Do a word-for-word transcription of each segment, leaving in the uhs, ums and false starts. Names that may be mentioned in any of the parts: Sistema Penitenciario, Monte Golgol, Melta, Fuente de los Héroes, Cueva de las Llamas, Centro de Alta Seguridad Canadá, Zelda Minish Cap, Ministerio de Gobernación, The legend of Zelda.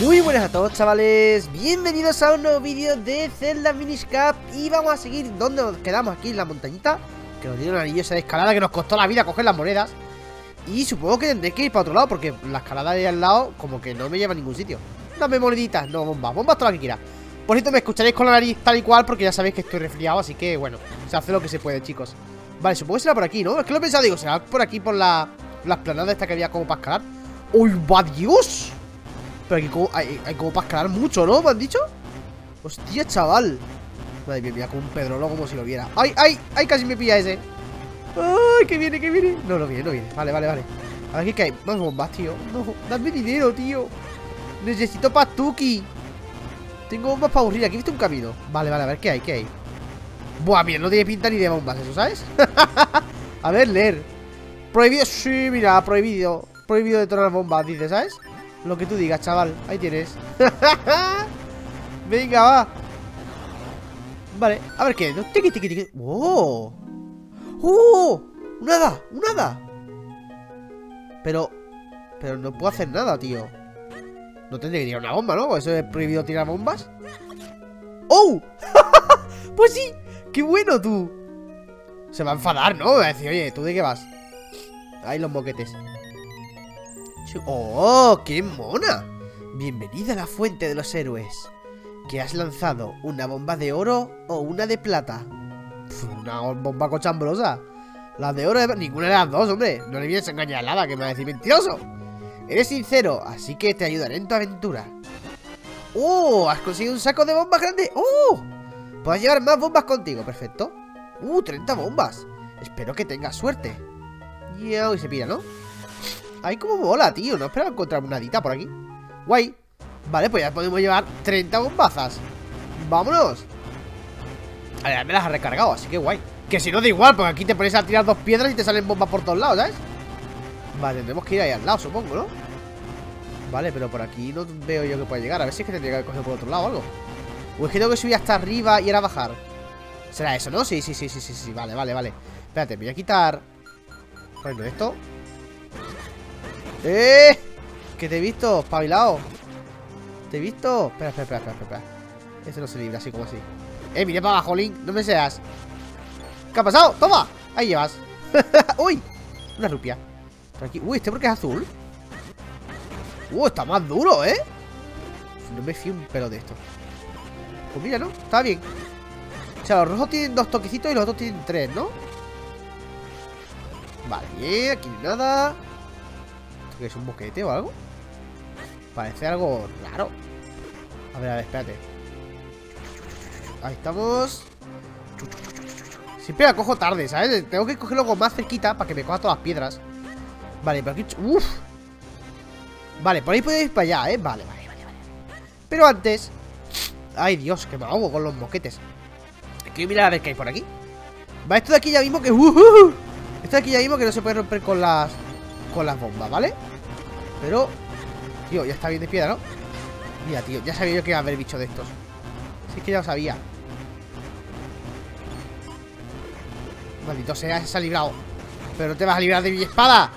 Muy buenas a todos, chavales, bienvenidos a un nuevo vídeo de Zelda Minish Cap. Y vamos a seguir donde nos quedamos, aquí en la montañita, que nos dio una maravillosa escalada que nos costó la vida coger las monedas. Y supongo que tendré que ir para otro lado, porque la escalada de al lado como que no me lleva a ningún sitio. Dame moneditas, no, bombas, bombas todas las que quieras. Por cierto, me escucharéis con la nariz tal y cual, porque ya sabéis que estoy resfriado, así que bueno, se hace lo que se puede, chicos. Vale, supongo que será por aquí, ¿no? Es que lo he pensado, digo, será por aquí, por la, la explanada esta que había como para escalar. ¡Uy, va Dios! Pero aquí como, hay, hay como para escalar mucho, ¿no? ¿Me han dicho? ¡Hostia, chaval! Madre mía, mira, como un pedrolo, como si lo viera. ¡Ay, ay! ¡Ay, casi me pilla ese! ¡Ay, que viene, que viene! No, no viene, no viene. Vale, vale, vale. A ver, ¿qué hay? Más bombas, tío. No, dame dinero, tío. Necesito pastuki. Tengo bombas para aburrir. Aquí he visto un camino. Vale, vale, a ver, ¿qué hay? ¿Qué hay? Buah, bien, no tiene pinta ni de bombas eso, ¿sabes? A ver, leer. Prohibido. Sí, mira, prohibido. Prohibido detonar bombas, dice, ¿sabes? Lo que tú digas, chaval. Ahí tienes. Venga, va. Vale, a ver qué. Tiqui, tiqui, tiqui. ¡Oh! ¡Oh! ¡Un hada! ¡Un hada! Pero... Pero no puedo hacer nada, tío. No tendría que tirar una bomba, ¿no? Eso es prohibido tirar bombas. ¡Oh! ¡Pues sí! ¡Qué bueno, tú! Se va a enfadar, ¿no? Va a decir, oye, ¿tú de qué vas? Ahí los moquetes. ¡Oh! ¡Qué mona! Bienvenida a la Fuente de los Héroes. ¿Qué has lanzado? ¿Una bomba de oro o una de plata? Pff, una bomba cochambrosa. Las de oro... De... Ninguna de las dos, hombre. No le vienes a engañar a nada, que me va a decir mentiroso. Eres sincero, así que te ayudaré en tu aventura. ¡Oh! ¿Has conseguido un saco de bombas grande? ¡Oh! Puedes llevar más bombas contigo, perfecto. ¡Uh! treinta bombas. Espero que tengas suerte. Y se pira, ¿no? Ay, como mola, tío. No esperaba encontrar una hadita por aquí. Guay. Vale, pues ya podemos llevar treinta bombazas. ¡Vámonos! A ver, me las ha recargado, así que guay. Que si no da igual, porque aquí te pones a tirar dos piedras y te salen bombas por todos lados, ¿sabes? Vale, tendremos que ir ahí al lado, supongo, ¿no? Vale, pero por aquí no veo yo que pueda llegar. A ver si es que tendría que coger por otro lado o algo. O es que tengo que subir hasta arriba y ahora bajar. ¿Será eso, no? Sí, sí, sí, sí, sí, sí. Vale, vale, vale. Espérate, me voy a quitar... Bueno, esto... ¡Eh! Que te he visto, espabilado. Te he visto. Espera, espera, espera, espera, espera. Este no se libra así como así. ¡Eh, miré para abajo, Link! ¡No me seas! ¿Qué ha pasado? ¡Toma! Ahí llevas. ¡Uy! Una rupia. Tranqui. Uy, este porque es azul. ¡Uh! Está más duro, ¿eh? No me fío un pelo de esto. Pues mira, ¿no? Está bien. O sea, los rojos tienen dos toquecitos y los otros tienen tres, ¿no? Vale, bien, aquí nada. ¿Que es un boquete o algo? Parece algo raro. A ver, a ver, espérate. Ahí estamos. Siempre la cojo tarde, ¿sabes? Tengo que cogerlo con más cerquita para que me coja todas las piedras. Vale, pero aquí... Uf. Vale, por ahí podéis ir para allá, ¿eh? Vale, vale, vale, vale. Pero antes... Ay, Dios, que me ahogo con los boquetes. Quiero mirar a ver qué hay por aquí. Va, esto de aquí ya mismo que... Uh-huh. Esto de aquí ya mismo que no se puede romper con las... Con las bombas, ¿vale? Pero... Tío, ya está bien de piedra, ¿no? Mira, tío, ya sabía yo que iba a haber bicho de estos. Si es que ya lo sabía. Maldito sea, se ha librado. Pero no te vas a librar de mi espada.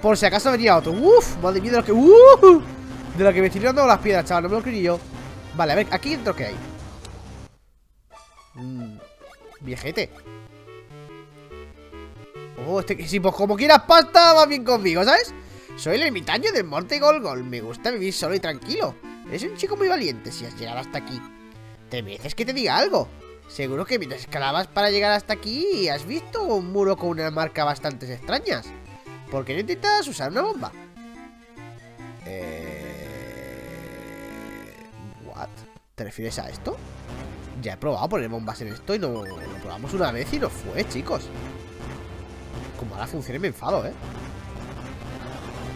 Por si acaso venía otro. Uf, madre mía, de lo que... Uh, de lo que me estoy tirando las piedras, chaval. No me lo creo ni yo. Vale, a ver, aquí dentro que hay. Mmm... Viejete. Oh, este que si pues como quieras pasta va bien conmigo, ¿sabes? Soy el ermitaño del Monte Golgol. Me gusta vivir solo y tranquilo. Eres un chico muy valiente si has llegado hasta aquí. Te mereces que te diga algo. Seguro que mientras escalabas para llegar hasta aquí has visto un muro con una marca bastante extrañas. ¿Por qué no intentas usar una bomba? Eh... ¿What? ¿Te refieres a esto? Ya he probado poner bombas en esto y no lo probamos una vez y no fue, chicos. Como ahora funciona me enfado, ¿eh?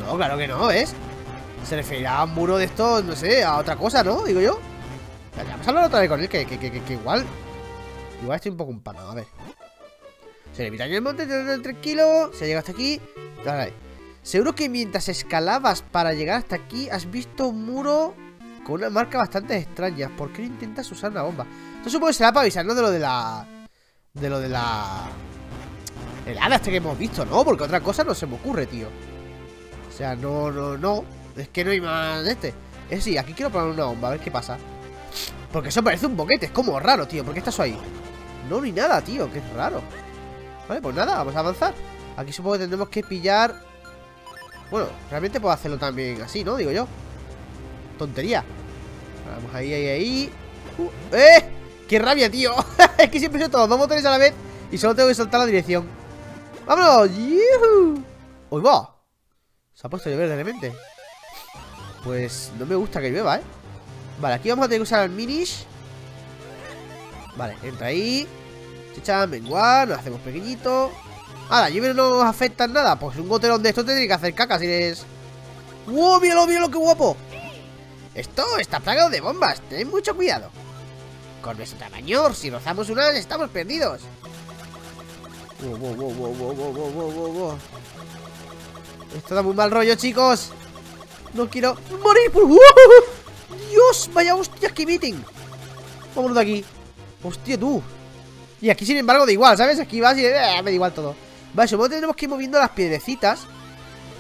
No, claro que no, ¿ves? Se referirá a un muro de estos, no sé, a otra cosa, ¿no? Digo yo. Vale, vamos a hablar otra vez con él, que, que, que, que, que igual... Igual estoy un poco empanado, a ver. Se le evita el monte, tranquilo, se llega hasta aquí. Vale. Seguro que mientras escalabas para llegar hasta aquí has visto un muro con una marca bastante extraña. ¿Por qué no intentas usar una bomba? Esto supongo que será para avisarnos de lo de la... De lo de la... El hada este que hemos visto, ¿no? Porque otra cosa no se me ocurre, tío. O sea, no, no, no. Es que no hay más de este. Es sí, aquí quiero poner una bomba, a ver qué pasa. Porque eso parece un boquete, es como raro, tío. ¿Por qué está eso ahí? No, ni nada, tío, que es raro. Vale, pues nada, vamos a avanzar. Aquí supongo que tendremos que pillar. Bueno, realmente puedo hacerlo también así, ¿no? Digo yo. Tontería. Vamos ahí, ahí, ahí. Uh, ¡Eh! ¡Qué rabia, tío! Es que siempre son todos dos botones a la vez y solo tengo que saltar la dirección. ¡Vámonos! ¡Yuhu! ¡Uy, va! Se ha puesto a llover de repente. Pues no me gusta que llueva, ¿eh? Vale, aquí vamos a tener que usar el Minish. Vale, entra ahí. Chichan, menguar, nos hacemos pequeñito. Ahora, lluvia no nos afecta en nada. Pues un goterón de esto te tiene que hacer caca si eres... ¡Wow! ¡Míralo, míralo, qué guapo! Esto está plagado de bombas, ten mucho cuidado. Con nuestro tamaño, si rozamos una, estamos perdidos. Wow, wow, wow, wow, wow, wow, wow, wow. Esto da muy mal rollo, chicos. No quiero morir. ¡Wow! Dios, vaya hostias, que meeting. Vámonos de aquí. Hostia, tú. Y aquí, sin embargo, da igual, ¿sabes? Aquí vas y eh, me da igual todo. Vale, supongo que tenemos que ir moviendo las piedrecitas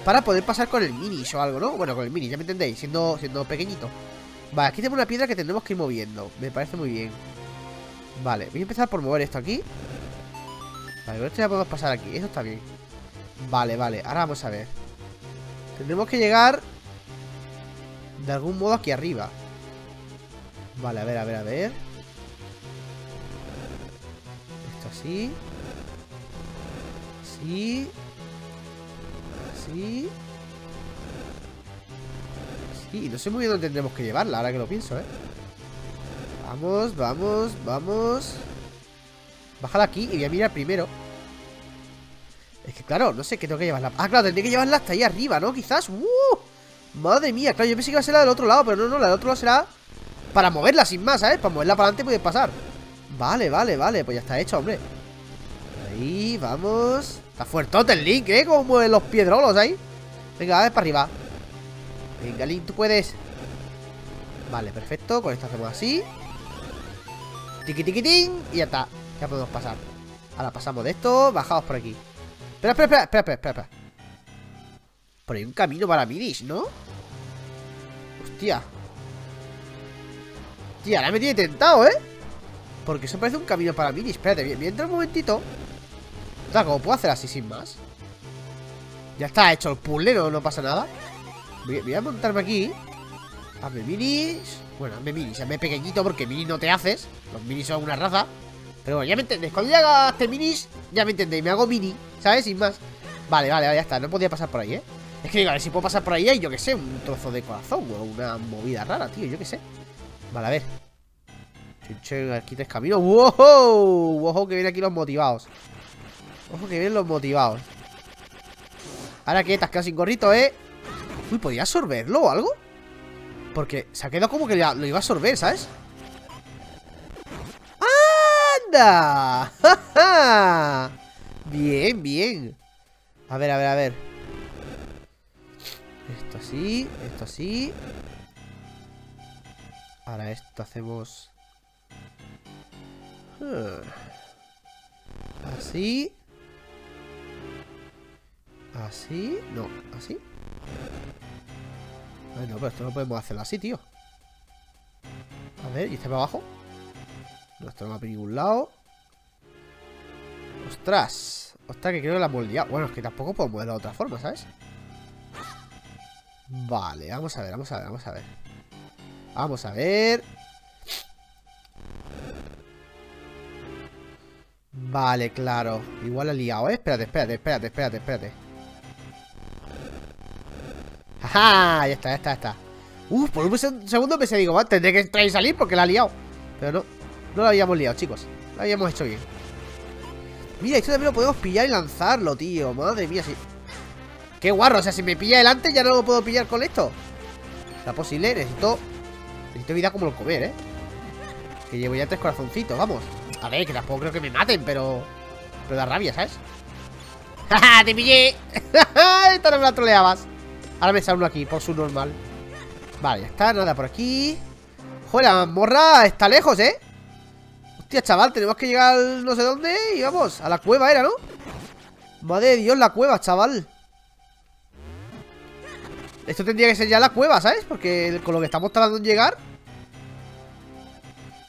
para poder pasar con el Minish o algo, ¿no? Bueno, con el Minish, ya me entendéis, siendo, siendo pequeñito. Vale, aquí tenemos una piedra que tenemos que ir moviendo. Me parece muy bien. Vale, voy a empezar por mover esto aquí. Vale, con esto ya podemos pasar aquí. Eso está bien. Vale, vale, ahora vamos a ver. Tendremos que llegar de algún modo aquí arriba. Vale, a ver, a ver, a ver. Esto así. Así. Así. Así. No sé muy bien dónde tendremos que llevarla, ahora que lo pienso, ¿eh? Vamos, vamos, vamos. Bájala aquí y voy a mirar primero. Es que claro, no sé qué tengo que llevarla. Ah, claro, tendré que llevarla hasta ahí arriba, ¿no? Quizás. ¡Uh! Madre mía, claro, yo pensé que iba a ser la del otro lado, pero no, no, la del otro lado será para moverla sin más, ¿sabes? Para moverla para adelante puedes pasar. Vale, vale, vale, pues ya está hecho, hombre. Ahí, vamos. Está fuertote el Link, ¿eh? Como mueven los piedrolos ahí. Venga, a ver para arriba. Venga, Link, tú puedes. Vale, perfecto, con esto hacemos así. Tiqui tiquitín. Y ya está, ya podemos pasar. Ahora pasamos de esto, bajamos por aquí. Espera, espera, espera, espera, espera, espera. Por ahí un camino para Minish, ¿no? Hostia. Tía, ahora me tiene tentado, ¿eh? Porque eso parece un camino para Minish. Espérate, voy a entrar un momentito. O sea, como puedo hacer así sin más. Ya está hecho el puzzle, no, no pasa nada. Voy, voy a montarme aquí. Hazme Minish. Bueno, hazme Minish, hazme pequeñito porque Minish no te haces. Los Minish son una raza. Pero bueno, ya me entendéis. Cuando ya haga este Minish, ya me entendéis. Me hago Mini, ¿sabes? Sin más. Vale, vale, vale, ya está. No podía pasar por ahí, ¿eh? Es que digo, a ver si puedo pasar por ahí y yo que sé, un trozo de corazón o una movida rara, tío, yo que sé. Vale, a ver. Aquí tres caminos. ¡Wow! ¡Ojo que vienen aquí los motivados! ¡Ojo que vienen los motivados! Ahora que te has quedado sin gorrito, ¿eh? Uy, ¿podía absorberlo o algo? Porque se ha quedado como que lo iba a absorber, ¿sabes? ¡Anda! ¡Ja, ja! Bien, bien. A ver, a ver, a ver. Esto así, esto así. Ahora esto hacemos huh. Así. Así, no, así. Ay, no, pero esto no podemos hacerlo así, tío. A ver, ¿y este para abajo? No, esto no va por ningún lado. Ostras. Ostras, que creo que la hemos liado. Bueno, es que tampoco podemos moverlo de otra forma, ¿sabes? Vale, vamos a ver, vamos a ver, vamos a ver. Vamos a ver. Vale, claro. Igual ha liado, ¿eh? Espérate, espérate, espérate, espérate, espérate. ¡Ajá! Ya está, ya está, ya está. Uf, por un segundo me se digo, va, tendré que entrar y salir porque la ha liado. Pero no, no la habíamos liado, chicos. La habíamos hecho bien. Mira, esto también lo podemos pillar y lanzarlo, tío. Madre mía, sí. ¡Qué guarro! O sea, si me pilla delante ya no lo puedo pillar con esto. ¿Está posible? Necesito... Necesito vida como el comer, ¿eh? Que llevo ya tres corazoncitos, vamos. A ver, que tampoco creo que me maten, pero... Pero da rabia, ¿sabes? ¡Ja, ja! ¡Te pillé! Esta no me la troleabas. Ahora me sale uno aquí, por su normal. Vale, ya está, nada por aquí. Joder, la mazmorra está lejos, ¿eh? Hostia, chaval, tenemos que llegar no sé dónde y vamos. A la cueva era, ¿no? Madre de Dios, la cueva, chaval. Esto tendría que ser ya la cueva, ¿sabes? Porque con lo que estamos tardando en llegar.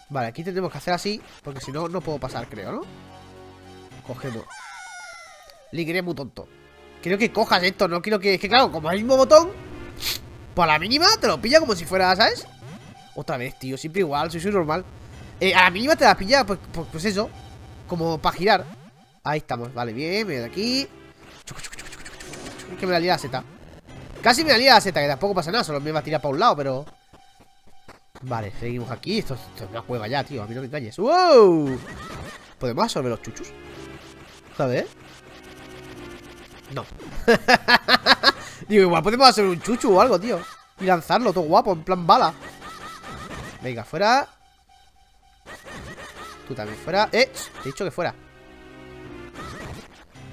Vale, aquí tendremos que hacer así, porque si no, no puedo pasar, creo, ¿no? Cogemos. Link, eres muy tonto. Quiero que cojas esto, no quiero que... Es que claro, como es el mismo botón, pues a la mínima te lo pilla como si fuera, ¿sabes? Otra vez, tío, siempre igual, soy, soy normal. eh, A la mínima te la pilla, pues, pues, pues eso. Como para girar. Ahí estamos, vale, bien, me voy de aquí. Es que me la lié la Z. Casi me la lié la Z, que tampoco pasa nada. Solo me va a tirar para un lado, pero... Vale, seguimos aquí. Esto, esto es una cueva ya, tío, a mí no me engañes. ¡Wow! ¿Podemos absorber los chuchus? A ver. No. Digo, igual podemos hacer un chuchu o algo, tío. Y lanzarlo, todo guapo, en plan bala. Venga, fuera. Tú también fuera. Eh, te he dicho que fuera.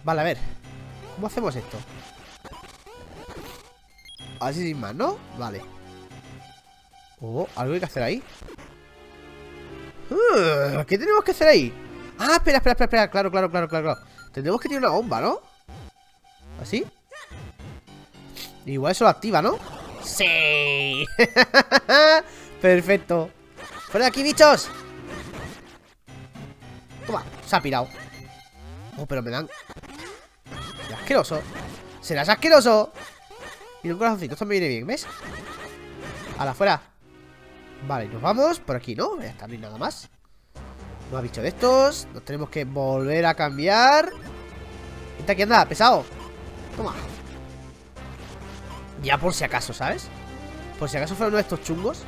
Vale, a ver, ¿cómo hacemos esto? Así sin más, ¿no? Vale. Oh, algo hay que hacer ahí. uh, ¿Qué tenemos que hacer ahí? Ah, espera, espera, espera, espera. Claro, claro, claro, claro, claro. Tendremos que tirar una bomba, ¿no? ¿Así? Igual eso lo activa, ¿no? ¡Sí! Perfecto. ¡Fuera de aquí, bichos! Toma, se ha pirado. Oh, pero me dan... ¡Qué asqueroso! ¡Serás asqueroso! Y un corazoncito, esto me viene bien, ¿ves? ¡A la fuera! Vale, nos vamos por aquí, ¿no? Ya está, no hay nada más. No ha bicho de estos. Nos tenemos que volver a cambiar. Está aquí, anda, pesado. Toma. Ya por si acaso, ¿sabes? Por si acaso fuera uno de estos chungos.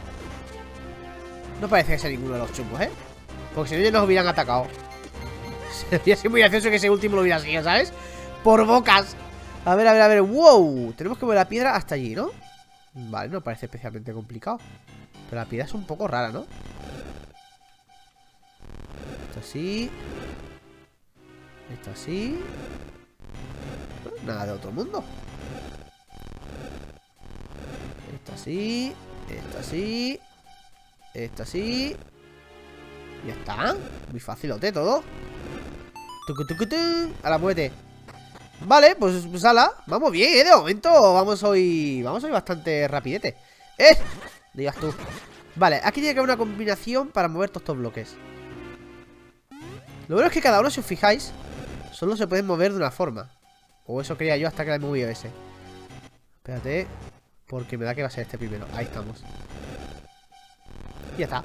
No parece que sea ninguno de los chungos, ¿eh? Porque si no, ellos nos hubieran atacado. Sería así muy gracioso que ese último lo hubiera sido, ¿sabes? Por bocas. A ver, a ver, a ver. ¡Wow! Tenemos que mover la piedra hasta allí, ¿no? Vale, no parece especialmente complicado. Pero la piedra es un poco rara, ¿no? Esto así. Esto así. Nada de otro mundo. Esto así. Esto así. Esto así. Ya está. Muy facilote todo. A la muerte. Vale, pues, pues ala. Vamos bien, ¿eh? De momento vamos hoy. Vamos hoy bastante rapidete. ¡Eh! Digas tú. Vale, aquí tiene que haber una combinación para mover todos estos bloques. Lo bueno es que cada uno, si os fijáis, solo se pueden mover de una forma. O eso creía yo hasta que la he movido ese. Espérate, porque me da que va a ser este primero. Ahí estamos. Y ya está.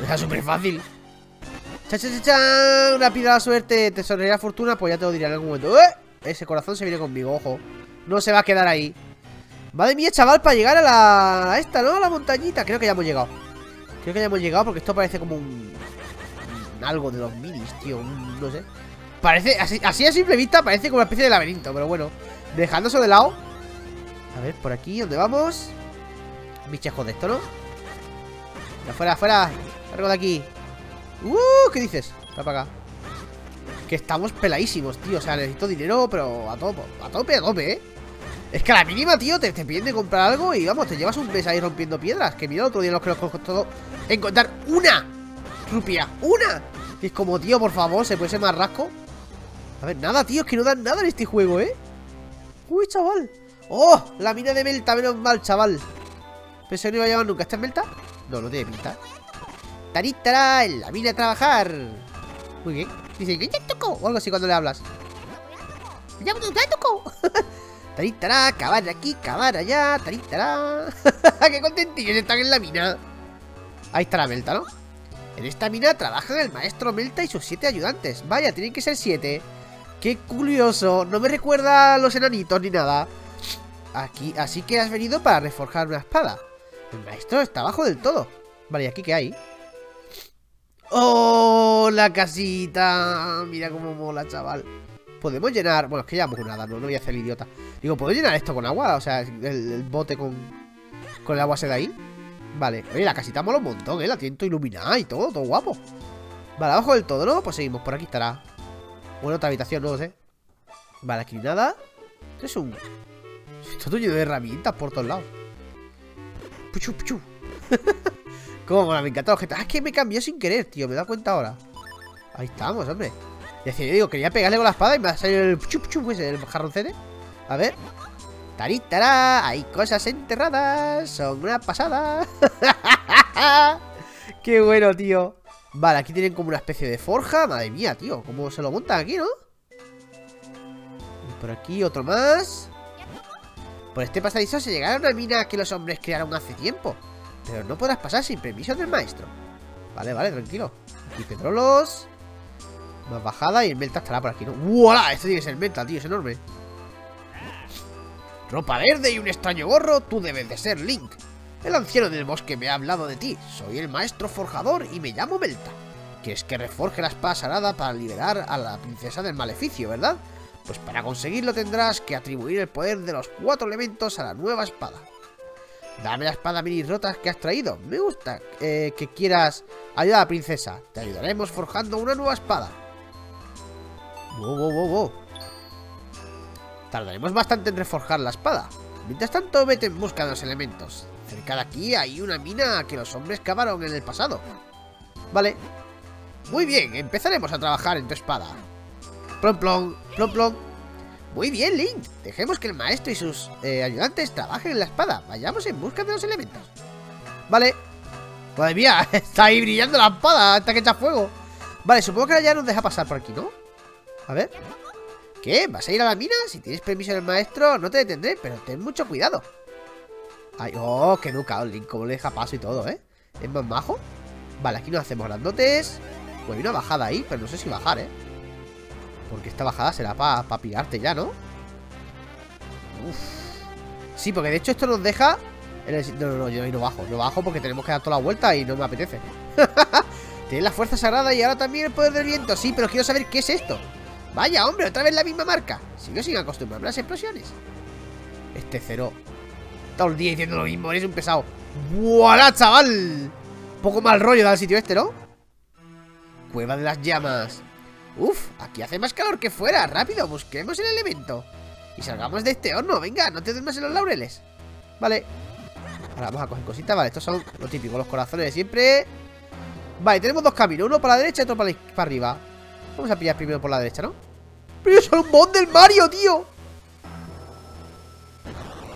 Está súper fácil. ¡Cha, cha, cha, cha! Una piedra de la suerte, te sonreirá fortuna. Pues ya te lo diré en algún momento. ¡Eh! Ese corazón se viene conmigo, ojo. No se va a quedar ahí. Madre mía, chaval, para llegar a la... A esta, ¿no? A la montañita. Creo que ya hemos llegado. Creo que ya hemos llegado porque esto parece como un... un algo de los minis, tío. Un... No sé. Parece, así, así a simple vista, parece como una especie de laberinto. Pero bueno, dejando eso de lado. A ver, por aquí, ¿dónde vamos? Bichejo de esto, ¿no? Afuera, afuera. Largo de aquí. ¡Uh! ¿Qué dices? Está para acá. Que estamos peladísimos, tío. O sea, necesito dinero, pero a tope, a tope, a tope, ¿eh? Es que a la mínima, tío, te, te piden de comprar algo y vamos, te llevas un mes ahí rompiendo piedras. Que mira el otro día los que nos costó encontrar una rupia. ¡Una! Que es como, tío, por favor, se puede ser más rasco. A ver, nada, tío, es que no dan nada en este juego, ¿eh? Uy, chaval. ¡Oh! La mina de Melta, menos mal, chaval. Pensé que no iba a llevar nunca. ¿Esta es Melta? No, no tiene pinta. ¡Taritara! En la mina de trabajar. Muy bien. Dice, ¿qué te toco? O algo así cuando le hablas. ¡Me llamo tu toco! ¡Taritara! Cavar de aquí, cavar allá. ¡Taritara! ¡Qué contentillos están en la mina! Ahí está la Melta, ¿no? En esta mina trabajan el maestro Melta y sus siete ayudantes. Vaya, tienen que ser siete. ¡Qué curioso! No me recuerda a los enanitos ni nada. Aquí, así que has venido para reforjar una espada. El maestro está abajo del todo. Vale, ¿y aquí qué hay? ¡Oh, la casita! Mira cómo mola, chaval. Podemos llenar... Bueno, es que ya hemos nada, no, no voy a hacer el idiota. Digo, ¿puedo llenar esto con agua? O sea, el, el bote con, con el agua se da ahí. Vale, oye, la casita mola un montón, ¿eh? La tiento iluminada y todo, todo guapo. Vale, abajo del todo, ¿no? Pues seguimos, por aquí estará. Bueno, otra habitación, no lo sé. Vale, aquí nada. Esto es un... Esto tuyo de herramientas por todos lados. Puchu, puchu. Cómo me encanta la gente. Ah, es que me cambió sin querer, tío, me he dado cuenta ahora. Ahí estamos, hombre. Y así yo digo, quería pegarle con la espada y me ha salido el puchu, puchu, ese, el jarroncete. A ver. Taritara, hay cosas enterradas. Son una pasada. Qué bueno, tío. Vale, aquí tienen como una especie de forja. Madre mía, tío, cómo se lo montan aquí, ¿no? Y por aquí otro más. Por este pasadizo se llegaron a una mina que los hombres crearon hace tiempo, pero no podrás pasar sin permiso del maestro. Vale, vale, tranquilo. Aquí petrolos. Más bajada y el Melta estará por aquí, ¿no? ¡Uala! Este tiene que ser el Melta, tío, es enorme. Ropa verde y un extraño gorro. Tú debes de ser Link. El anciano del bosque me ha hablado de ti. Soy el maestro forjador y me llamo Melta. ¿Quieres que reforje la espada sagrada para liberar a la princesa del maleficio, verdad? Pues para conseguirlo tendrás que atribuir el poder de los cuatro elementos a la nueva espada. Dame la espada mini rotas que has traído. Me gusta eh, que quieras ayudar a la princesa. Te ayudaremos forjando una nueva espada. Wow, wow, wow, wow. Tardaremos bastante en reforjar la espada. Mientras tanto, vete en busca de los elementos. Cerca de aquí hay una mina que los hombres cavaron en el pasado. Vale. Muy bien, empezaremos a trabajar en tu espada. Plom, plom, plom, plom. Muy bien, Link. Dejemos que el maestro y sus eh, ayudantes trabajen en la espada. Vayamos en busca de los elementos. Vale. Madre mía, está ahí brillando la espada. Está que echa fuego. Vale, supongo que ahora ya nos deja pasar por aquí, ¿no? A ver. ¿Qué? ¿Vas a ir a la mina? Si tienes permiso del maestro, no te detendré, pero ten mucho cuidado. Ay, oh, qué educado, Link. Como le deja paso y todo, ¿eh? Es más majo. Vale, aquí nos hacemos grandotes. Pues hay una bajada ahí, pero no sé si bajar, ¿eh? Porque esta bajada será para pa pirarte ya, ¿no? Uf. Sí, porque de hecho esto nos deja en el... No, no, no, yo ahí no bajo. No bajo porque tenemos que dar toda la vuelta y no me apetece. Tienes la fuerza sagrada y ahora también el poder del viento. Sí, pero quiero saber qué es esto. Vaya, hombre, otra vez la misma marca. Sigo sin acostumbrarme a las explosiones. Este cero todo el día diciendo lo mismo, eres un pesado. ¡Voilà, chaval! Poco mal rollo da el sitio este, ¿no? Cueva de las Llamas. Uf, aquí hace más calor que fuera. Rápido, busquemos el elemento y salgamos de este horno, venga, no te des más en los laureles. Vale. Ahora vamos a coger cositas, vale, estos son lo típico, los corazones de siempre. Vale, tenemos dos caminos, uno para la derecha y otro para, la, para arriba. Vamos a pillar primero por la derecha, ¿no? Pero es un bot del Mario, tío.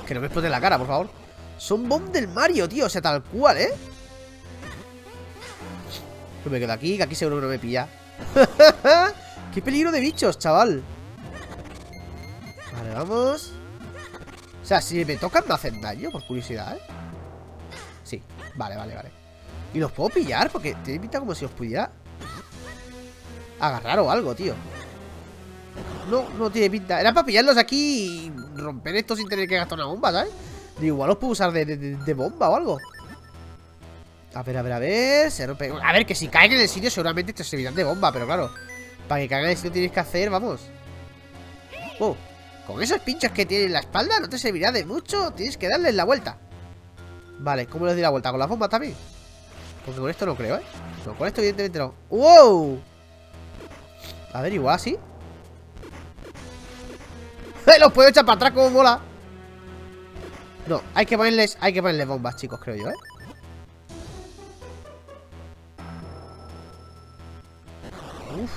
Que no me explote la cara, por favor. Son bomb del Mario, tío, o sea, tal cual, ¿eh? Yo me quedo aquí, que aquí seguro que no me pilla. ¡Qué peligro de bichos, chaval! Vale, vamos. O sea, si me tocan me hacen daño, por curiosidad, ¿eh? Sí, vale, vale, vale. ¿Y los puedo pillar? Porque te invita como si os pudiera agarrar o algo, tío. No, no tiene pinta. Era para pillarlos aquí y romper esto sin tener que gastar una bomba, ¿sabes? Digo, igual los puedo usar de, de, de bomba o algo. A ver, a ver, a ver. Se rompe. A ver, que si caen en el sitio seguramente te servirán de bomba, pero claro, para que caigan en el sitio tienes que hacer, vamos. Oh, con esos pinchos que tienen en la espalda no te servirá de mucho. Tienes que darles la vuelta. Vale, ¿cómo les doy la vuelta? ¿Con las bombas también? Porque con esto no creo, ¿eh? No, con esto evidentemente no. ¡Wow! A ver, igual así. ¡Los puedo echar para atrás como mola! No, hay que ponerles, hay que ponerles bombas, chicos, creo yo, ¿eh? Uf.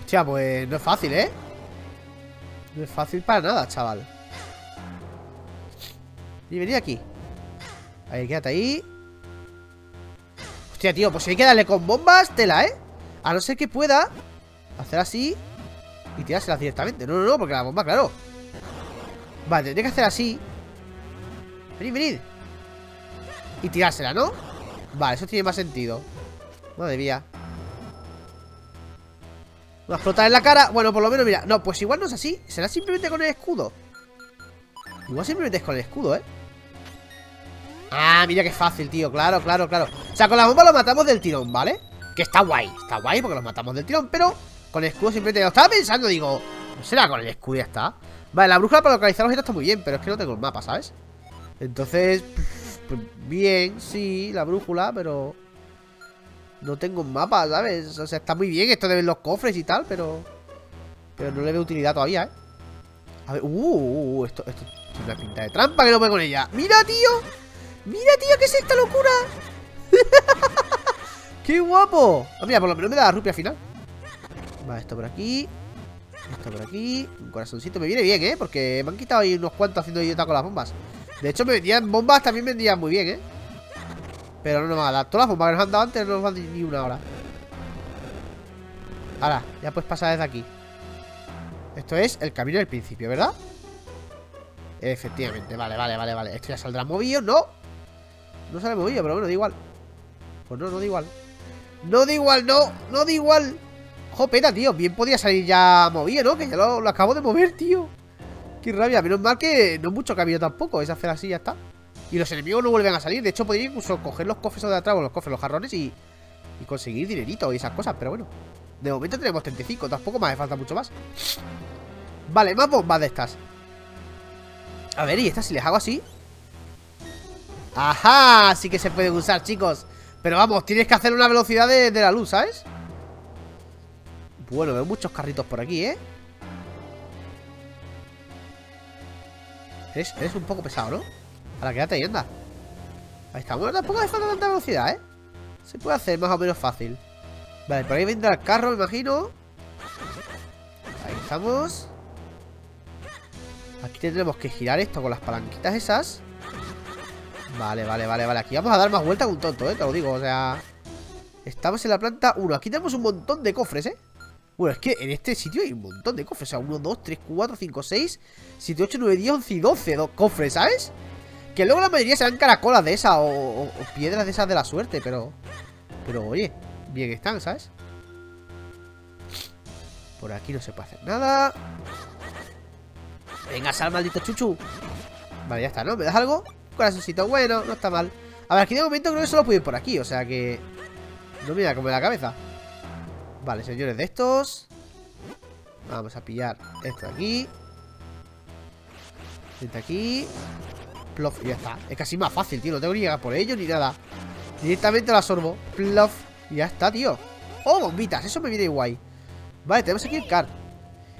Hostia, pues no es fácil, ¿eh? No es fácil para nada, chaval. Y venid aquí. A ver, quédate ahí. Hostia, tío, pues si hay que darle con bombas, tela, ¿eh? A no ser que pueda hacer así y tirárselas directamente. No, no, no, porque la bomba, claro. Vale, tendré que hacer así. Venid, venid. Y tirársela, ¿no? Vale, eso tiene más sentido. Madre mía. ¿Va a explotar en la cara? Bueno, por lo menos, mira. No, pues igual no es así. Será simplemente con el escudo. Igual simplemente es con el escudo, ¿eh? Ah, mira qué fácil, tío. Claro, claro, claro. O sea, con la bomba lo matamos del tirón, ¿vale? Que está guay. Está guay porque los matamos del tirón. Pero con el escudo simplemente... Lo estaba pensando, digo... No será con el escudo y ya está. Vale, la brújula para localizar objetos está muy bien, pero es que no tengo el mapa, ¿sabes? Entonces... Bien, sí, la brújula, pero no tengo un mapa, ¿sabes? O sea, está muy bien esto de ver los cofres y tal, pero Pero no le veo utilidad todavía, ¿eh? A ver, uh, uh, uh esto, esto tiene una pinta de trampa que no voy con ella. ¡Mira, tío! ¡Mira, tío! ¿Qué es esta locura? ¡Qué guapo! Ah, mira, por lo menos me da la rupia al final. Vale, esto por aquí. Esto por aquí. Un corazoncito. Me viene bien, ¿eh? Porque me han quitado ahí unos cuantos haciendo idiota con las bombas. De hecho, me vendían bombas, también me vendían muy bien, ¿eh? Pero no nos van a dar. Todas las bombas que nos han dado antes no nos van a dar ni una ahora. Ahora, ya puedes pasar desde aquí. Esto es el camino del principio, ¿verdad? Efectivamente, vale, vale, vale, vale. Esto ya saldrá movido, ¿no? No sale movido, pero bueno, da igual. Pues no, no da igual. No da igual, no, no da igual. Jopeta, tío, bien podía salir ya movido, ¿no? Que ya lo, lo acabo de mover, tío. Qué rabia, menos mal que no mucho camino tampoco. Es hacer así y ya está. Y los enemigos no vuelven a salir. De hecho, podría incluso coger los cofres de atrás, bueno, los cofres, los jarrones y, y conseguir dinerito y esas cosas, pero bueno. De momento tenemos treinta y cinco, tampoco me hace falta mucho más. Vale, más bombas de estas. A ver, y estas si les hago así. Ajá, sí que se pueden usar, chicos. Pero vamos, tienes que hacer una velocidad de, de la luz, ¿sabes? Bueno, veo muchos carritos por aquí, ¿eh? Eres, eres un poco pesado, ¿no? Ahora quédate y anda. Ahí está, bueno, tampoco hace falta tanta velocidad, ¿eh? Se puede hacer más o menos fácil. Vale, por ahí vendrá el carro, me imagino. Ahí estamos. Aquí tendremos que girar esto con las palanquitas esas. Vale, vale, vale, vale. Aquí vamos a dar más vueltas que un tonto, eh, te lo digo, o sea. Estamos en la planta uno. Aquí tenemos un montón de cofres, eh. Bueno, es que en este sitio hay un montón de cofres. O sea, uno, dos, tres, cuatro, cinco, seis, siete, ocho, nueve, diez, once y doce cofres, ¿sabes? Que luego la mayoría serán caracolas de esas o, o, o piedras de esas de la suerte, pero... Pero, oye... Bien están, ¿sabes? Por aquí no se puede hacer nada. Venga, sal, maldito chuchu. Vale, ya está, ¿no? ¿Me das algo? Un corazoncito, bueno, no está mal. A ver, aquí de momento creo que solo puedo ir por aquí, o sea que... No me da como la cabeza. Vale, señores de estos. Vamos a pillar esto de aquí. Este aquí. Plof, ya está. Es casi más fácil, tío, no tengo que llegar por ello ni nada. Directamente lo absorbo. Plof. Ya está, tío. Oh, bombitas, eso me viene guay. Vale, tenemos aquí el car.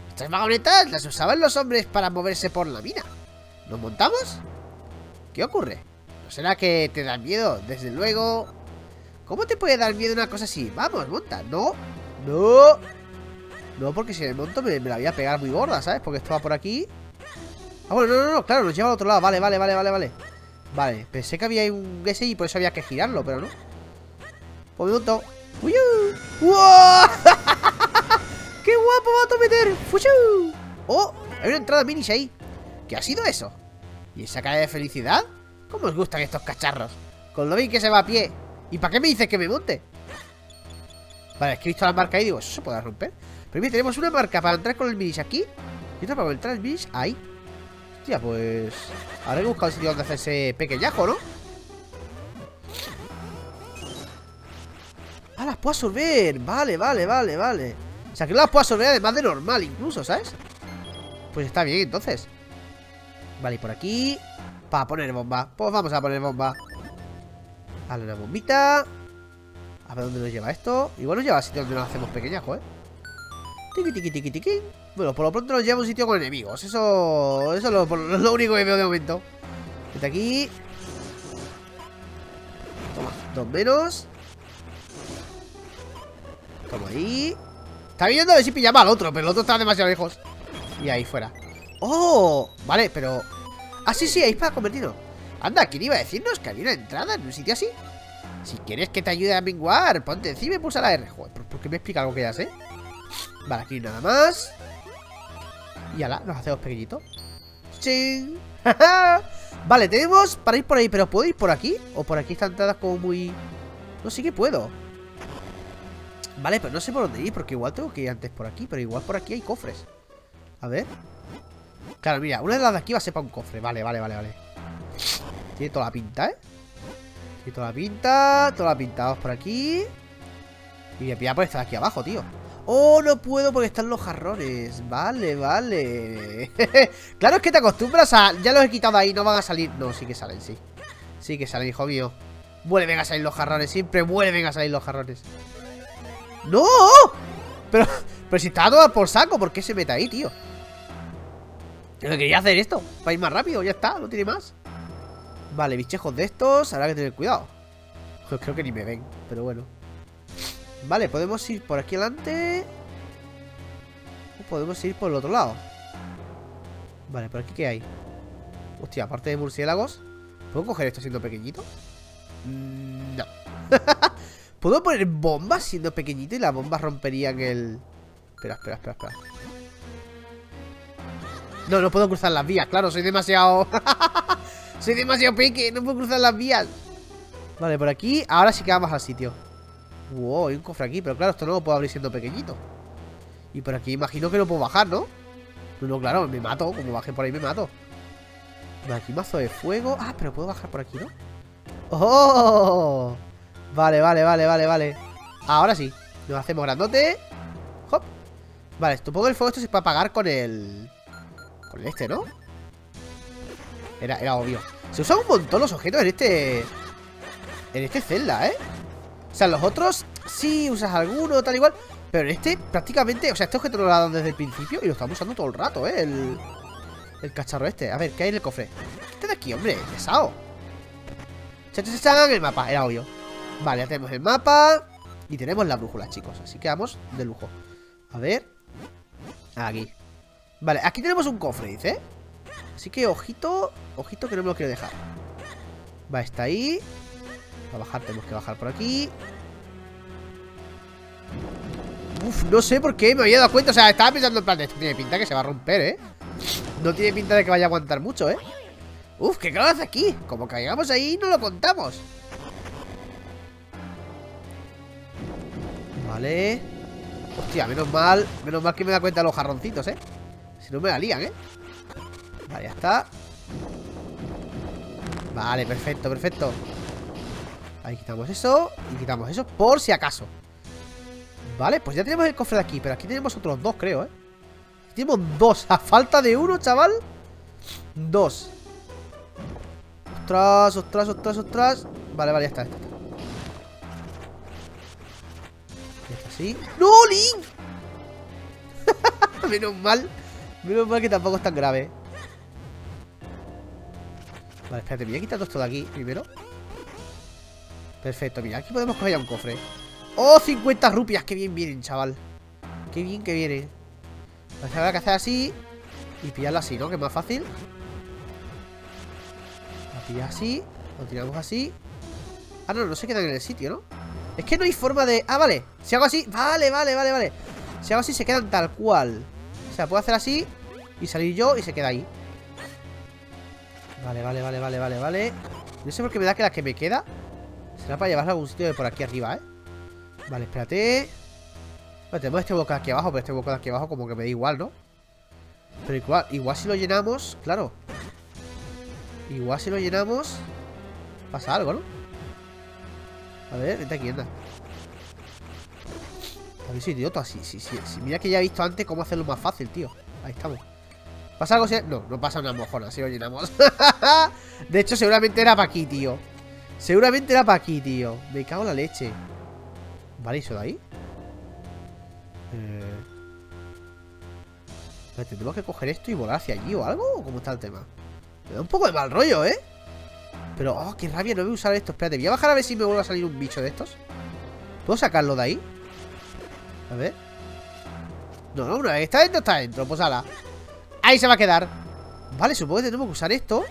Estas vagonetas las usaban los hombres para moverse por la mina. ¿Nos montamos? ¿Qué ocurre? ¿No será que te da miedo? Desde luego. ¿Cómo te puede dar miedo una cosa así? Vamos, monta. No, no. No, porque si me monto me, me la voy a pegar muy gorda, ¿sabes? Porque esto va por aquí. Ah, bueno, no, no, no, claro, nos lleva al otro lado. Vale, vale, vale, vale, vale. Vale, pensé que había un ese y por eso había que girarlo, pero no. ¡Uy! ¡Wow! ¡Qué guapo va a meter! ¡Fuchu! ¡Oh! Hay una entrada mini ahí. ¿Qué ha sido eso? ¿Y esa cara de felicidad? ¿Cómo os gustan estos cacharros? Con lo bien que se va a pie. ¿Y para qué me dices que me monte? Vale, es que he visto la marca ahí y digo, eso se podrá romper. Pero mira, tenemos una marca para entrar con el minish aquí y otra para entrar el minish ahí. Hostia, pues... Ahora he buscado el sitio donde hacer ese pequeñajo, ¿no? Ah, las puedo absorber. Vale, vale, vale, vale. O sea, que no las puedo absorber además de normal incluso, ¿sabes? Pues está bien, entonces. Vale, y por aquí. Para poner bomba. Pues vamos a poner bomba. Vale, una bombita. A ver dónde nos lleva esto. Igual nos lleva a sitio donde nos hacemos pequeñajo, ¿eh? Tiqui, tiqui, tiqui, tiqui. Bueno, por lo pronto nos lleva a un sitio con enemigos. Eso, eso es lo, lo único que veo de momento. Vete aquí. Toma, dos menos. Como ahí. Está viendo a ver si pillaba al otro, pero el otro está demasiado lejos. Y ahí fuera. ¡Oh! Vale, pero... Ah, sí, sí, ahí para convertirlo. Anda, ¿quién iba a decirnos que había una entrada en un sitio así? Si quieres que te ayude a menguar, ponte encima y pulsa la R. Joder, ¿por qué me explica algo que ya sé? Vale, aquí nada más. Y ala, nos hacemos pequeñito. ¡Ching! Vale, tenemos para ir por ahí, pero ¿puedo ir por aquí? ¿O por aquí están entradas como muy...? No, sí que puedo. Vale, pero no sé por dónde ir, porque igual tengo que ir antes por aquí. Pero igual por aquí hay cofres. A ver. Claro, mira, una de las de aquí va a ser para un cofre. Vale, vale, vale, vale. Tiene toda la pinta, ¿eh? Tiene toda la pinta, toda la pinta. Vamos por aquí. Y voy a pillar por esta de aquí abajo, tío. Oh, no puedo porque están los jarrones. Vale, vale. Claro, es que te acostumbras a... Ya los he quitado de ahí, no van a salir. No, sí que salen, sí. Sí que salen, hijo mío. Vuelven a salir los jarrones, siempre vuelven a salir los jarrones. ¡No! Pero, pero si estaba todo por saco, ¿por qué se mete ahí, tío? Yo quería hacer esto para ir más rápido, ya está, no tiene más. Vale, bichejos de estos, habrá que tener cuidado. Pues creo que ni me ven, pero bueno. Vale, podemos ir por aquí adelante. podemos ir por el otro lado. Vale, ¿por aquí qué hay? Hostia, aparte de murciélagos. ¿Puedo coger esto siendo pequeñito? No. ¿Puedo poner bombas siendo pequeñito? Y las bombas romperían el... Espera, espera, espera, espera. No, no puedo cruzar las vías. Claro, soy demasiado... soy demasiado peque. No puedo cruzar las vías. Vale, por aquí. Ahora sí que vamos al sitio. Wow, hay un cofre aquí. Pero claro, esto no lo puedo abrir siendo pequeñito. Y por aquí imagino que no puedo bajar, ¿no? No, no, claro, me mato. Como bajé por ahí me mato. Por aquí mazo de fuego. Ah, pero puedo bajar por aquí, ¿no? ¡Oh! Vale, vale, vale, vale, vale. Ahora sí. Nos hacemos grandote. Hop. Vale, supongo que el fuego esto se puede apagar con el... Con el este, ¿no? Era, era obvio. Se usan un montón los objetos en este... En este Zelda, ¿eh? O sea, los otros sí usas alguno, tal igual. Pero en este prácticamente... O sea, este objeto no lo dan desde el principio y lo estamos usando todo el rato, ¿eh? El, el cacharro este. A ver, ¿qué hay en el cofre? ¿Qué de aquí, hombre? Pesado. Chachachachan, el mapa. Era obvio. Vale, ya tenemos el mapa. Y tenemos la brújula, chicos. Así que vamos de lujo. A ver. Aquí. Vale, aquí tenemos un cofre, dice. Así que ojito. Ojito que no me lo quiero dejar. Vale, está ahí. Para bajar tenemos que bajar por aquí. Uf, no sé por qué me había dado cuenta. O sea, estaba pensando en plan, esto tiene pinta que se va a romper, ¿eh? No tiene pinta de que vaya a aguantar mucho, ¿eh? Uf, ¿qué claro hace aquí? Como caigamos ahí, no lo contamos. Vale. Hostia, menos mal. Menos mal que me da cuenta de los jarroncitos, ¿eh? Si no me la lían, ¿eh? Vale, ya está. Vale, perfecto, perfecto. Ahí quitamos eso. Y quitamos eso por si acaso. Vale, pues ya tenemos el cofre de aquí. Pero aquí tenemos otros dos, creo, ¿eh? Tenemos dos. A falta de uno, chaval. Dos. Ostras, ostras, ostras, ostras. Vale, vale, ya está, ya está. Ya está así. ¡No, Link! Menos mal. Menos mal que tampoco es tan grave. Vale, espérate. Voy a quitar todo esto de aquí primero. Perfecto, mira, aquí podemos coger ya un cofre. ¡Oh, cincuenta rupias! ¡Qué bien vienen, chaval! ¡Qué bien que vienen! Pues habrá que hacer así. Y pillarla así, ¿no? Que es más fácil. La pilla así. Lo tiramos así. Ah, no, no se quedan en el sitio, ¿no? Es que no hay forma de... Ah, vale. Si hago así... Vale, vale, vale, vale. Si hago así se quedan tal cual. O sea, puedo hacer así y salir yo y se queda ahí. Vale, vale, vale, vale, vale, vale. No sé por qué me da que la que me queda... Será para llevarla a algún sitio de por aquí arriba, ¿eh? Vale, espérate. Bueno, tenemos este hueco de aquí abajo, pero este hueco de aquí abajo como que me da igual, ¿no? Pero igual, igual si lo llenamos, claro. Igual si lo llenamos, pasa algo, ¿no? A ver, vente aquí, anda. También soy idiota, sí, sí, sí, sí. Mira que ya he visto antes cómo hacerlo más fácil, tío. Ahí estamos. ¿Pasa algo si...? No, no pasa una mojona si lo llenamos. De hecho, seguramente era para aquí, tío. Seguramente era para aquí, tío. Me cago en la leche. Vale, ¿y eso de ahí? Eh... Vale, tendremos que coger esto y volar hacia allí o algo. ¿O cómo está el tema? Me da un poco de mal rollo, ¿eh? Pero, oh, qué rabia, no voy a usar esto. Espérate, voy a bajar a ver si me vuelve a salir un bicho de estos. ¿Puedo sacarlo de ahí? A ver. No, no, una vez está dentro, está dentro. Pues ala. Ahí se va a quedar. Vale, supongo que tenemos que usar esto.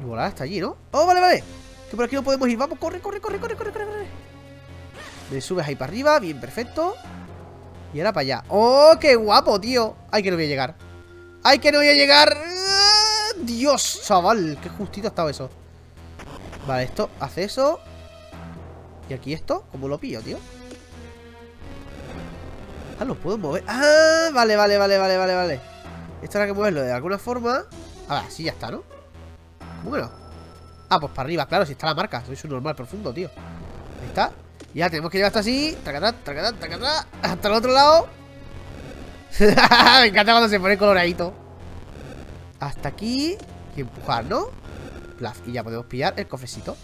Y volar hasta allí, ¿no? ¡Oh, vale, vale! Que por aquí no podemos ir. Vamos, corre, corre, corre, corre, corre, corre, corre. Me subes ahí para arriba. Bien, perfecto. Y ahora para allá. ¡Oh, qué guapo, tío! ¡Ay, que no voy a llegar! ¡Ay, que no voy a llegar! ¡Dios, chaval! ¡Qué justito ha estado eso! Vale, esto hace eso. Y aquí esto. ¿Cómo lo pillo, tío? Ah, lo puedo mover. ¡Ah! Vale, vale, vale, vale, vale, vale. Esto habrá que moverlo de alguna forma. Ahora sí, ya está, ¿no? Bueno. Ah, pues para arriba, claro, si está la marca. Soy su normal profundo, tío. Ahí está. Y ya tenemos que llevar hasta así. Tracatá, tracatá, tracatá. Hasta el otro lado. Me encanta cuando se pone coloradito. Hasta aquí. Y empujar, ¿no? Plaf. Y ya podemos pillar el cofrecito.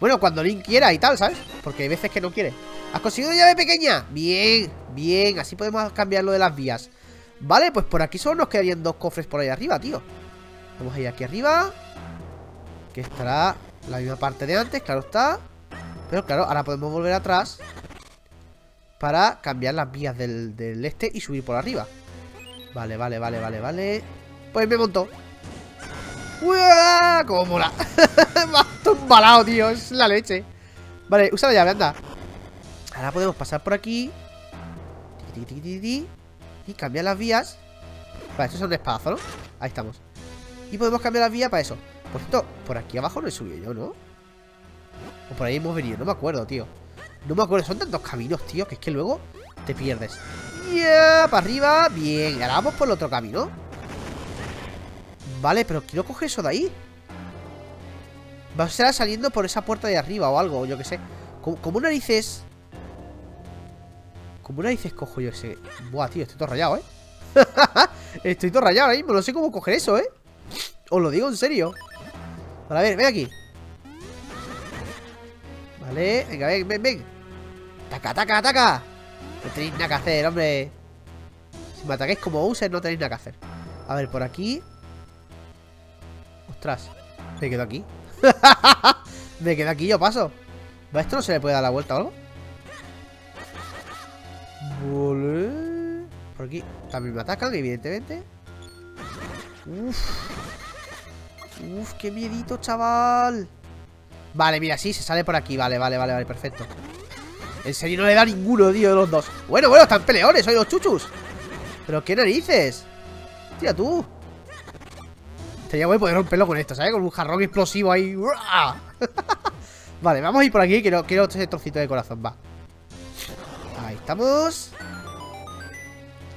Bueno, cuando Link quiera y tal, ¿sabes? Porque hay veces que no quiere. ¿Has conseguido llave pequeña? Bien, bien. Así podemos cambiar lo de las vías. Vale, pues por aquí solo nos quedarían dos cofres por ahí arriba, tío. Vamos a ir aquí arriba. Que estará la misma parte de antes, claro está. Pero claro, ahora podemos volver atrás. para cambiar las vías del, del este y subir por arriba. Vale, vale, vale, vale, vale. Pues me montó. ¡Uah! ¡Cómo mola! Me has tumbalado, tío. Es la leche. Vale, usa la llave, anda. Ahora podemos pasar por aquí. Y cambiar las vías. Vale, esto es un espadazo, ¿no? Ahí estamos. Y podemos cambiar las vías para eso. Por cierto, por aquí abajo no he subido yo, ¿no? O por ahí hemos venido, no me acuerdo, tío. No me acuerdo, son tantos caminos, tío, que es que luego te pierdes. Ya, yeah, para arriba, bien. Ahora vamos por el otro camino. Vale, pero quiero coger eso de ahí. Va a ser saliendo por esa puerta de arriba o algo, yo que sé. Como, como narices. Como narices cojo yo ese. Buah, tío, estoy todo rayado, ¿eh? Estoy todo rayado ahora mismo, no sé cómo coger eso, ¿eh? Os lo digo en serio. Vale, a ver, ven aquí. Vale, venga, ven, ven, ven. ¡Taca, taca, taca! No tenéis nada que hacer, hombre. Si me ataquéis como usen, no tenéis nada que hacer. A ver, por aquí. Ostras, me quedo aquí. Me quedo aquí, yo paso. ¿Va? ¿Esto no se le puede dar la vuelta o algo? Vale. Por aquí también me atacan, evidentemente. Uff. Uff, qué miedito, chaval. Vale, mira, sí, se sale por aquí. Vale, vale, vale, vale, perfecto. En serio no le da ninguno, tío, de los dos. Bueno, bueno, están peleones, soy los chuchus. Pero qué narices. Tira tú. Sería bueno poder romperlo con esto, ¿sabes? Con un jarrón explosivo ahí. Vale, vamos a ir por aquí, que no quiero ese trocito de corazón, va. Ahí estamos.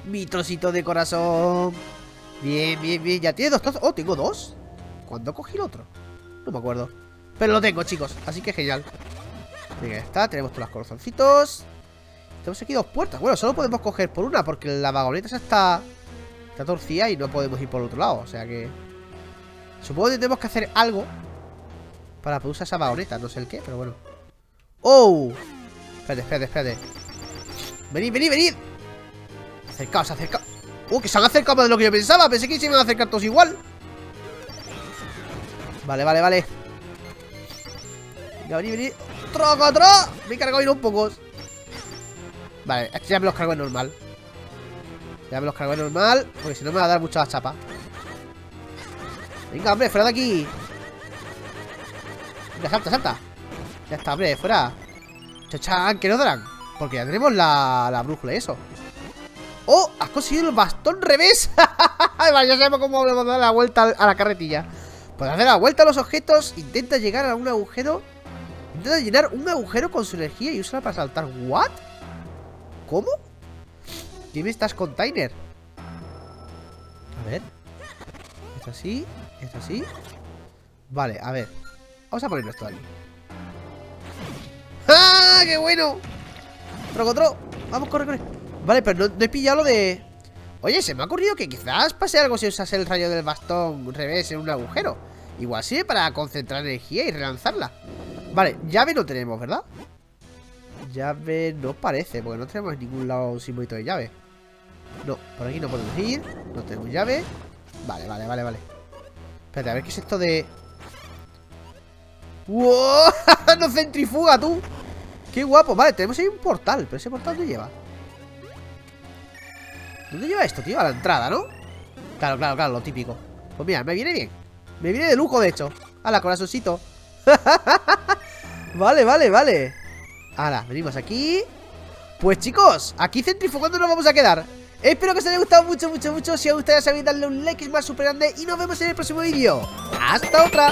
Mi trocito de corazón. Bien, bien, bien. Ya tiene dos trozos. Oh, tengo dos. ¿Cuándo cogí el otro? No me acuerdo. Pero lo tengo, chicos, así que genial. Venga, ya está, tenemos todos los corazoncitos. Tenemos aquí dos puertas. Bueno, solo podemos coger por una, porque la vagoneta esa está, está torcida y no podemos ir por el otro lado, o sea que supongo que tenemos que hacer algo para poder usar esa vagoneta, no sé el qué, pero bueno. ¡Oh! Espérate, espérate, espérate. ¡Venid, venid, venid! Acercaos, acercaos. ¡Oh, que se han acercado más de lo que yo pensaba! Pensé que se iban a acercar todos igual. Vale, vale, vale. Venga, venid, venid. ¡Troco, troco! Me he cargado y no pocos. Vale, esto ya me los cargo en normal. Ya me los cargo en normal, porque si no me va a dar mucha la chapa. Venga, hombre, fuera de aquí. Venga, salta, salta. Ya está, hombre, fuera. Chachán, que no darán. Porque ya tenemos la, la brújula y eso. ¡Oh! ¡Has conseguido el bastón revés! Vale, ya sabemos cómo vamos a dar la vuelta a la carretilla. Podrás dar la vuelta a los objetos. Intenta llegar a un agujero. Intenta llenar un agujero con su energía y úsala para saltar. ¿What? ¿Cómo? ¿Qué me estás, container? A ver. Esto así. Esto así. Vale, a ver. Vamos a ponerlo esto aquí. ¡Ah! ¡Qué bueno! Troco, troco. Vamos, corre, corre. Vale, pero no, no he pillado lo de... Oye, se me ha ocurrido que quizás pase algo si usas el rayo del bastón revés en un agujero. Igual sirve para concentrar energía y relanzarla. Vale, llave no tenemos, ¿verdad? Llave no parece, porque no tenemos en ningún lado un simbolito de llave. No, por aquí no podemos ir. No tenemos llave. Vale, vale, vale, vale. Espérate, a ver qué es esto de... ¡Wow! ¡No centrifuga, tú! ¡Qué guapo! Vale, tenemos ahí un portal, pero ese portal no lleva. ¿Dónde lleva esto, tío? A la entrada, ¿no? Claro, claro, claro, lo típico. Pues mira, me viene bien. Me viene de lujo, de hecho. ¡Hala, corazoncito! Vale, vale, vale. Ahora, venimos aquí. Pues chicos, aquí centrifugando nos vamos a quedar. Espero que os haya gustado mucho, mucho, mucho. Si os ha gustado, ya sabéis, darle un like, es más super grande. Y nos vemos en el próximo vídeo. ¡Hasta otra!